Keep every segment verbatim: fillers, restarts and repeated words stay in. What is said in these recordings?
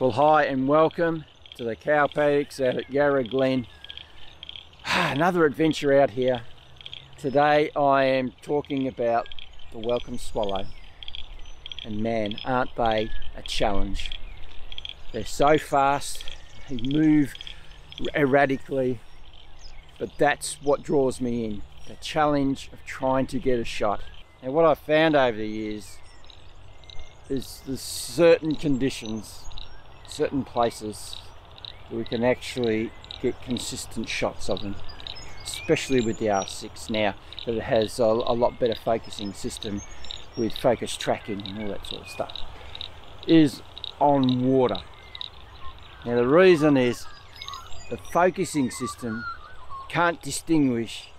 Well, hi and welcome to the cow paddocks out at Yarra Glen. Another adventure out here. Today I am talking about the Welcome Swallow. And man, aren't they a challenge. They're so fast, they move erratically, but that's what draws me in. The challenge of trying to get a shot. And what I've found over the years is there's certain conditions, certain places where we can actually get consistent shots of them, especially with the R six now that it has a, a lot better focusing system with focus tracking and all that sort of stuff, is on water. Now the reason is the focusing system can't distinguish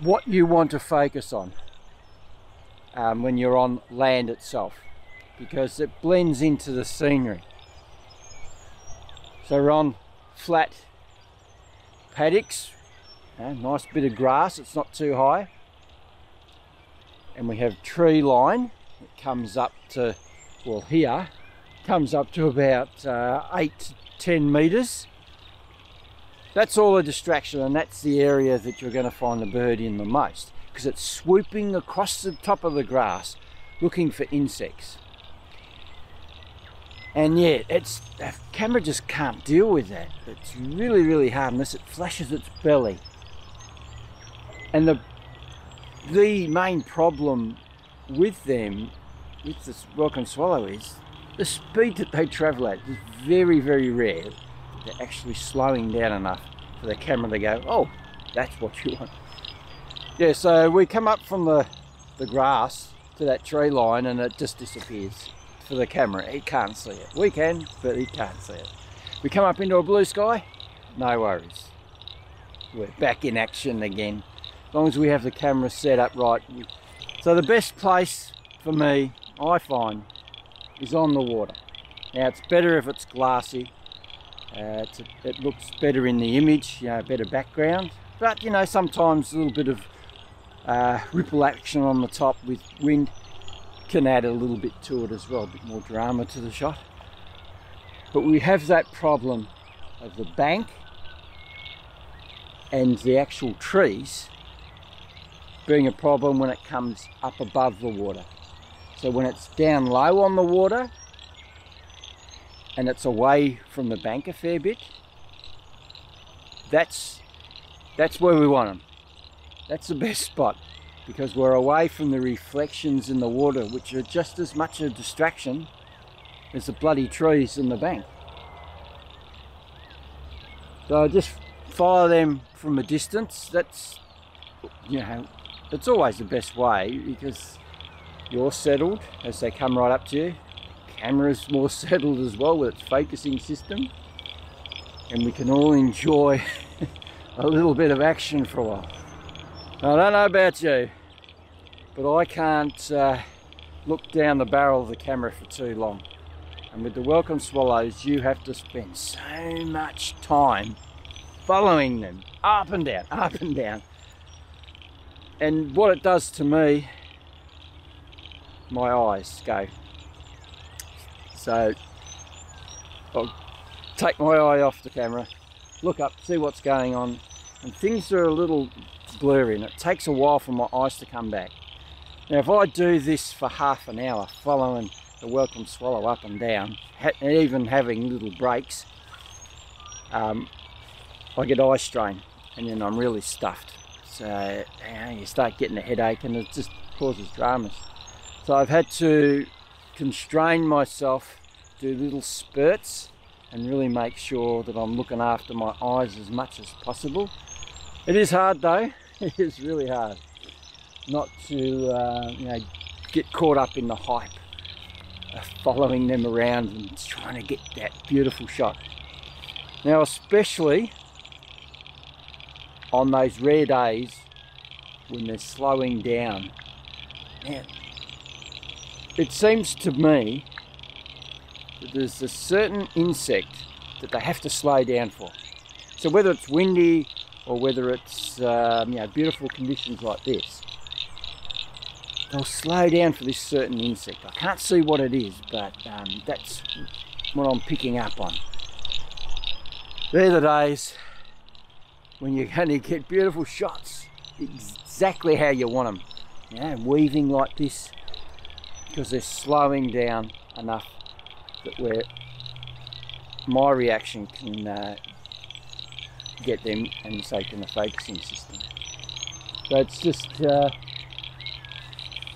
what you want to focus on um, when you're on land itself, because it blends into the scenery. So we're on flat paddocks, a nice bit of grass, it's not too high, and we have tree line that comes up to, well here, comes up to about uh, eight to ten metres. That's all a distraction, and that's the area that you're going to find the bird in the most, because it's swooping across the top of the grass looking for insects. And yeah, it's, the camera just can't deal with that. It's really, really hard unless it flashes its belly. And the the main problem with them, with this Welcome Swallow, is the speed that they travel at is very, very rare. They're actually slowing down enough for the camera to go, oh, that's what you want. Yeah, so we come up from the, the grass to that tree line and it just disappears. For the camera, it can't see it. We can, but it can't see it. We come up into a blue sky, no worries. We're back in action again, as long as we have the camera set up right. So the best place for me, I find, is on the water. Now it's better if it's glassy. Uh, it's a, it looks better in the image, you know, better background. But you know, sometimes a little bit of uh, ripple action on the top with wind can add a little bit to it as well, a bit more drama to the shot. But we have that problem of the bank and the actual trees being a problem when it comes up above the water. So when it's down low on the water and it's away from the bank a fair bit, that's that's where we want them. That's the best spot, because we're away from the reflections in the water, which are just as much a distraction as the bloody trees in the bank. So I just follow them from a distance. That's, you know, it's always the best way, because you're settled as they come right up to you. The camera's more settled as well with its focusing system, and we can all enjoy a little bit of action for a while. I don't know about you, but I can't uh, look down the barrel of the camera for too long. And with the Welcome Swallows, you have to spend so much time following them, up and down, up and down. And what it does to me, my eyes go. So I'll take my eye off the camera, look up, see what's going on, and things are a little blurry, and it takes a while for my eyes to come back. Now if I do this for half an hour, following the Welcome Swallow up and down, and even having little breaks, um, I get eye strain, and then I'm really stuffed. So you know, you start getting a headache, and it just causes dramas. So I've had to constrain myself, do little spurts, and really make sure that I'm looking after my eyes as much as possible. It is hard though. It is really hard not to uh, you know, get caught up in the hype of following them around and trying to get that beautiful shot. Now especially on those rare days when they're slowing down. Now, it seems to me that there's a certain insect that they have to slow down for. So whether it's windy, or whether it's um, you know, beautiful conditions like this, they'll slow down for this certain insect. I can't see what it is, but um, that's that's what I'm picking up on. They're the days when you're going to get beautiful shots exactly how you want them. Yeah, weaving like this, because they're slowing down enough that where my reaction can uh, get them, and so can the focusing system. So it's just uh,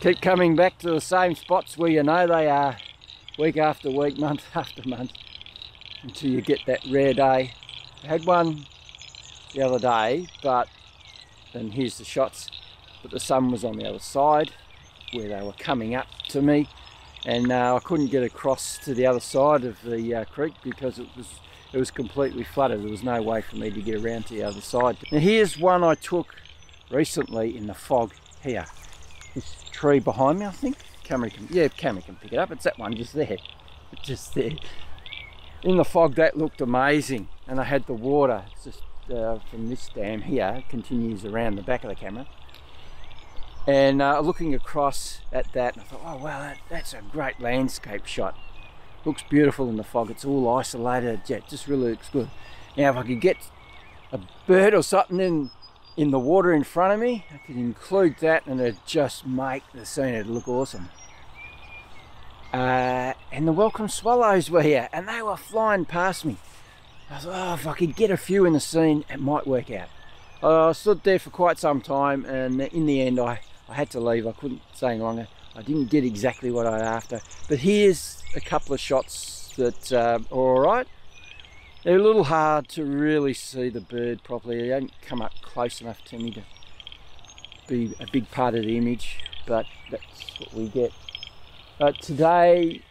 keep coming back to the same spots where you know they are, week after week, month after month, until you get that rare day. I had one the other day, but and here's the shots, but the sun was on the other side where they were coming up to me, and uh, I couldn't get across to the other side of the uh, creek because it was it was completely flooded. There was no way for me to get around to the other side. Now here's one I took recently in the fog here. This tree behind me, I think. Camera can, yeah, camera can pick it up. It's that one just there, just there. In the fog, that looked amazing, and I had the water. It's just uh, from this dam here, it continues around the back of the camera. And uh, looking across at that, and I thought, oh wow, that, that's a great landscape shot. Looks beautiful in the fog. It's all isolated. Yeah, it just really looks good. Now, if I could get a bird or something in in the water in front of me, I could include that, and it'd just make the scene. It'd look awesome. Uh, and the welcome swallows were here, and they were flying past me. I thought, oh, if I could get a few in the scene, it might work out. I stood there for quite some time, and in the end, I. I had to leave. I couldn't stay any longer. I didn't get exactly what I was after. But here's a couple of shots that uh, are all right. They're a little hard to really see the bird properly. They don't come up close enough to me to be a big part of the image, but that's what we get. But today,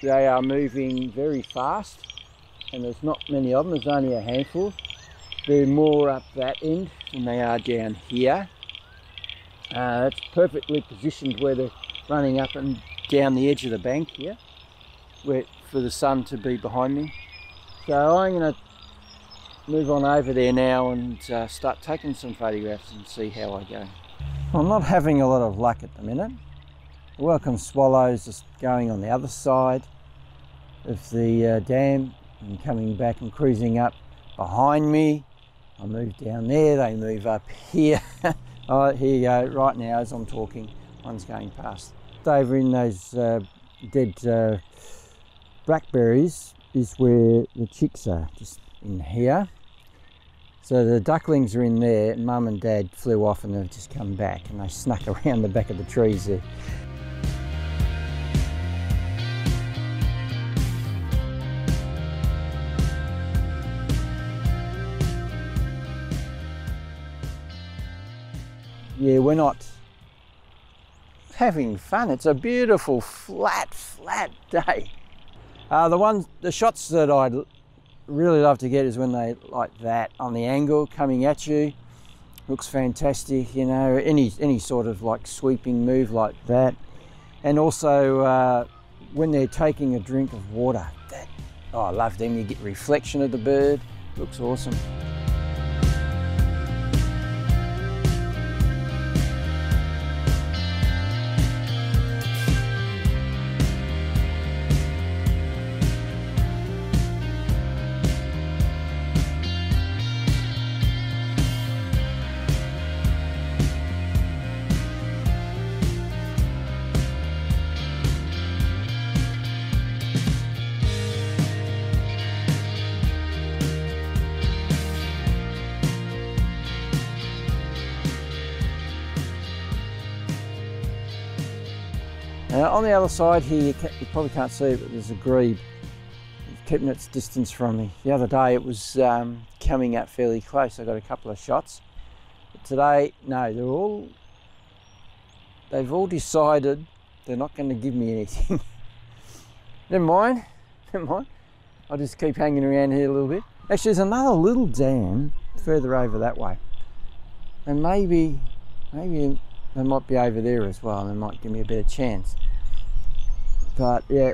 they are moving very fast, and there's not many of them. There's only a handful. They're more up that end than they are down here. Uh, it's perfectly positioned where they're running up and down the edge of the bank here, where for the sun to be behind me. So I'm going to move on over there now and uh, start taking some photographs and see how I go. I'm not having a lot of luck at the minute. The welcome swallows just going on the other side of the uh, dam and coming back and cruising up behind me. I move down there, they move up here. Oh, here you go, right now as I'm talking, one's going past. Over in those uh, dead uh, blackberries is where the chicks are, just in here. So the ducklings are in there, and mum and dad flew off and they've just come back, and they snuck around the back of the trees there. Yeah, we're not having fun. It's a beautiful flat, flat day. Uh, the ones, the shots that I'd really love to get is when they like that on the angle coming at you. Looks fantastic, you know. Any any sort of like sweeping move like that, and also uh, when they're taking a drink of water. That, oh, I love them. You get reflection of the bird. Looks awesome. Uh, on the other side here, you, can, you probably can't see it, but there's a grebe. It's keeping its distance from me. The other day it was um, coming up fairly close. I got a couple of shots. But today, no, they're all, they've all decided they're not going to give me anything. Never mind, never mind. I'll just keep hanging around here a little bit. Actually, there's another little dam further over that way. And maybe, maybe they might be over there as well, and they might give me a better chance. But yeah,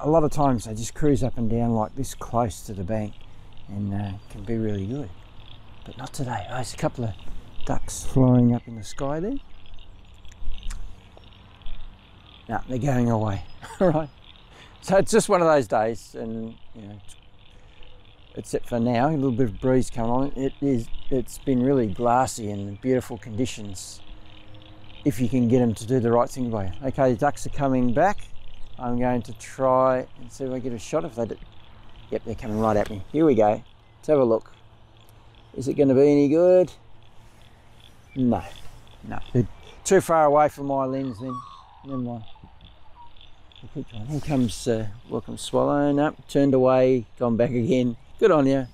a lot of times they just cruise up and down like this close to the bank, and uh, can be really good. But not today. Oh, there's a couple of ducks flying up in the sky there. No, they're going away. All right. So it's just one of those days, and you know, except for now, a little bit of breeze coming on. It is, it's been really glassy and beautiful conditions if you can get them to do the right thing by you. Okay, the ducks are coming back. I'm going to try and see if I get a shot if they did. Yep, they're coming right at me. Here we go. Let's have a look. Is it going to be any good? No, no. They're too far away from my lens then. Never mind. Here comes uh, Welcome Swallow. No, turned away, gone back again. Good on you.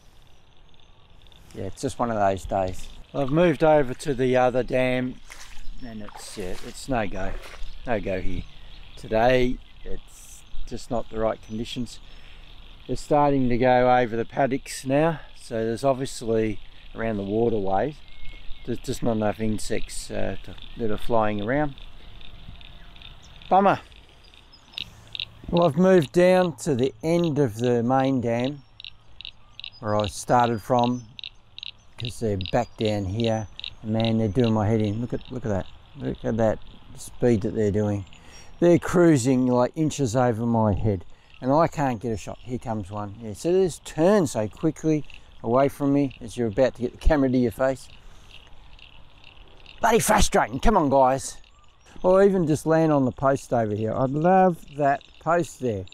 Yeah, it's just one of those days. Well, I've moved over to the other dam, and it's uh, it's no go, no go here today. It's just not the right conditions. They're starting to go over the paddocks now, so there's obviously around the waterways there's just not enough insects uh, to, that are flying around. Bummer. Well, I've moved down to the end of the main dam where I started from, because they're back down here. Man, they're doing my head in. Look at look at that. Look at that speed that they're doing. They're cruising like inches over my head, and I can't get a shot. Here comes one. Yeah, so they just turn so quickly away from me as you're about to get the camera to your face. Bloody frustrating. Come on, guys. Or even just land on the post over here. I love that post there.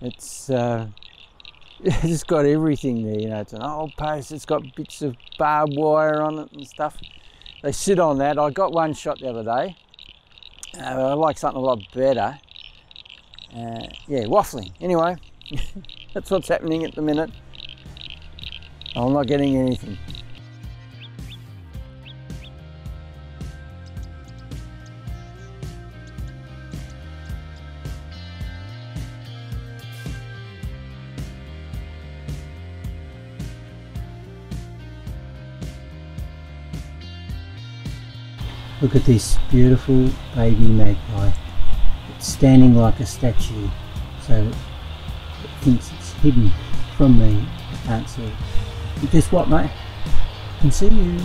It's uh, it's got everything there, you know. It's an old post, it's got bits of barbed wire on it and stuff. They sit on that. I got one shot the other day. Uh, I like something a lot better. Uh, yeah, waffling. Anyway, that's what's happening at the minute. I'm not getting anything. Look at this beautiful baby magpie. It's standing like a statue, so it thinks it's hidden from me. I can't see it. Guess what, mate? I can see you.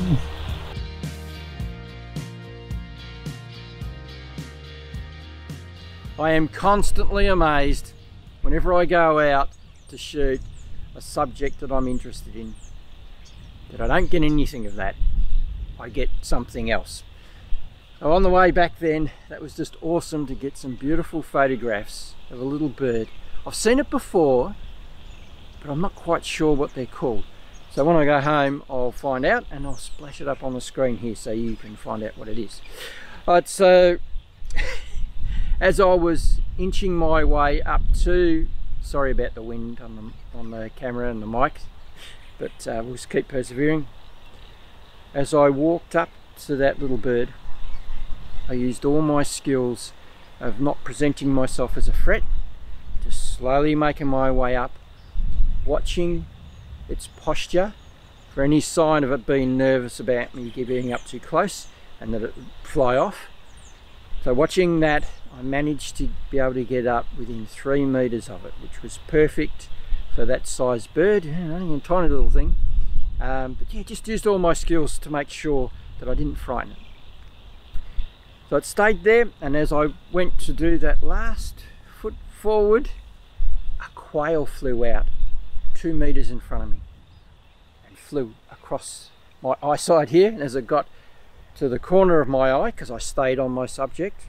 I am constantly amazed whenever I go out to shoot a subject that I'm interested in, that I don't get anything of that. I get something else. So on the way back then, that was just awesome to get some beautiful photographs of a little bird. I've seen it before, but I'm not quite sure what they're called. So when I go home, I'll find out, and I'll splash it up on the screen here so you can find out what it is. Alright, so as I was inching my way up to, sorry about the wind on the, on the camera and the mic, but uh, we'll just keep persevering. As I walked up to that little bird, I used all my skills of not presenting myself as a threat, just slowly making my way up, watching its posture for any sign of it being nervous about me getting up too close and that it would fly off. So watching that, I managed to be able to get up within three meters of it, which was perfect for that size bird, you know, a tiny little thing. Um, but yeah, just used all my skills to make sure that I didn't frighten it. So it stayed there, and as I went to do that last foot forward, a quail flew out two metres in front of me and flew across my eyesight here. And as it got to the corner of my eye, because I stayed on my subject,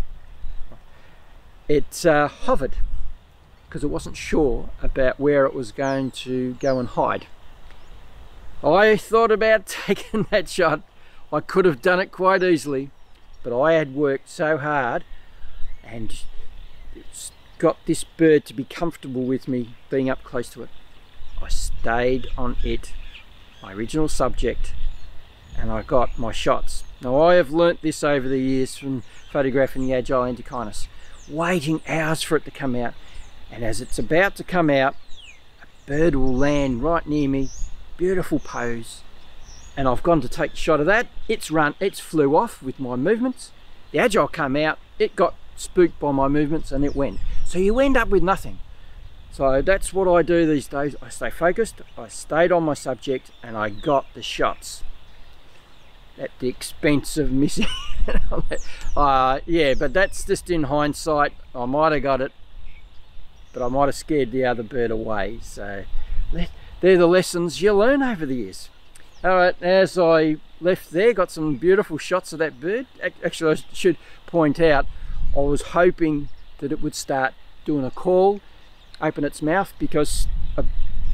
it uh, hovered because it wasn't sure about where it was going to go and hide. I thought about taking that shot. I could have done it quite easily, but I had worked so hard and it's got this bird to be comfortable with me being up close to it. I stayed on it, my original subject, and I got my shots. Now, I have learnt this over the years from photographing the Agile Antechinus, waiting hours for it to come out, and as it's about to come out, a bird will land right near me, beautiful pose, and I've gone to take a shot of that. It's run, it's flew off with my movements. The Agile came out, it got spooked by my movements and it went. So you end up with nothing. So that's what I do these days. I stay focused, I stayed on my subject, and I got the shots. At the expense of missing. uh, yeah, but that's just in hindsight. I might have got it. but I might have scared the other bird away. So they're the lessons you learn over the years. All right, as I left there, got some beautiful shots of that bird. Actually, I should point out, I was hoping that it would start doing a call, open its mouth, because a,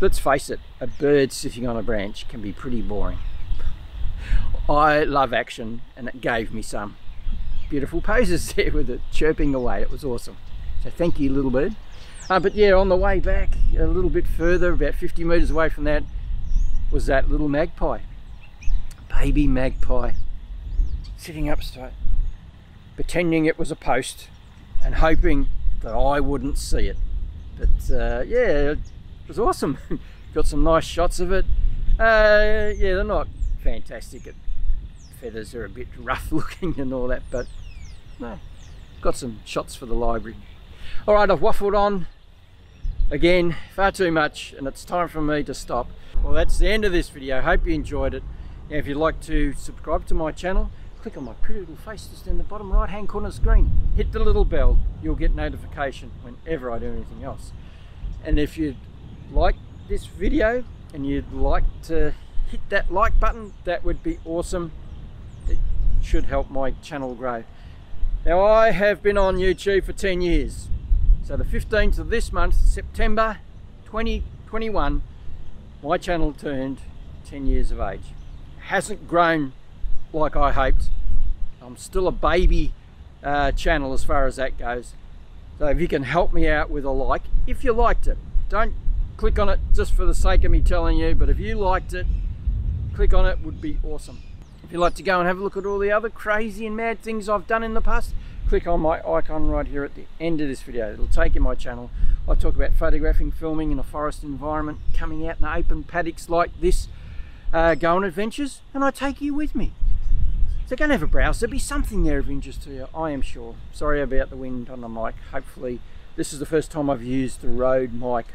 let's face it, a bird sitting on a branch can be pretty boring. I love action, and it gave me some beautiful poses there with it chirping away. It was awesome. So thank you, little bird. Uh, but yeah, on the way back a little bit further, about fifty meters away from that, was that little magpie, baby magpie, sitting up straight, pretending it was a post and hoping that I wouldn't see it. But uh, yeah, it was awesome. Got some nice shots of it. Uh, yeah, they're not fantastic. It, feathers are a bit rough looking and all that, but no, got some shots for the library. All right, I've waffled on again far too much, and it's time for me to stop. Well, that's the end of this video. Hope you enjoyed it. Now, if you'd like to subscribe to my channel, click on my pretty little face just in the bottom right hand corner screen. Hit the little bell, you'll get notification whenever I do anything else. And if you like this video and you'd like to hit that like button, that would be awesome. It should help my channel grow. Now, I have been on YouTube for ten years, so the fifteenth of this month, September twenty twenty-one, my channel turned ten years of age. It hasn't grown like I hoped. I'm still a baby uh, channel as far as that goes. So if you can help me out with a like, if you liked it, don't click on it just for the sake of me telling you, but if you liked it, click on it, would be awesome. If you'd like to go and have a look at all the other crazy and mad things I've done in the past, click on my icon right here at the end of this video. It'll take you my channel. I talk about photographing, filming in a forest environment, coming out in open paddocks like this, uh, going adventures, and I take you with me. So go and have a browse. There'll be something there of interest to you, I am sure. Sorry about the wind on the mic. Hopefully, this is the first time I've used the Rode mic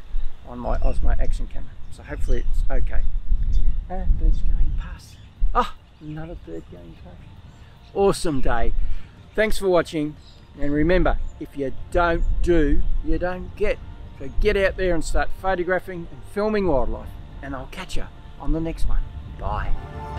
on my Osmo Action Camera, so hopefully it's okay. Uh, bird's going past. Ah, oh, another bird going past. Awesome day. Thanks for watching, and remember, if you don't do, you don't get. So get out there and start photographing and filming wildlife, and I'll catch you on the next one. Bye.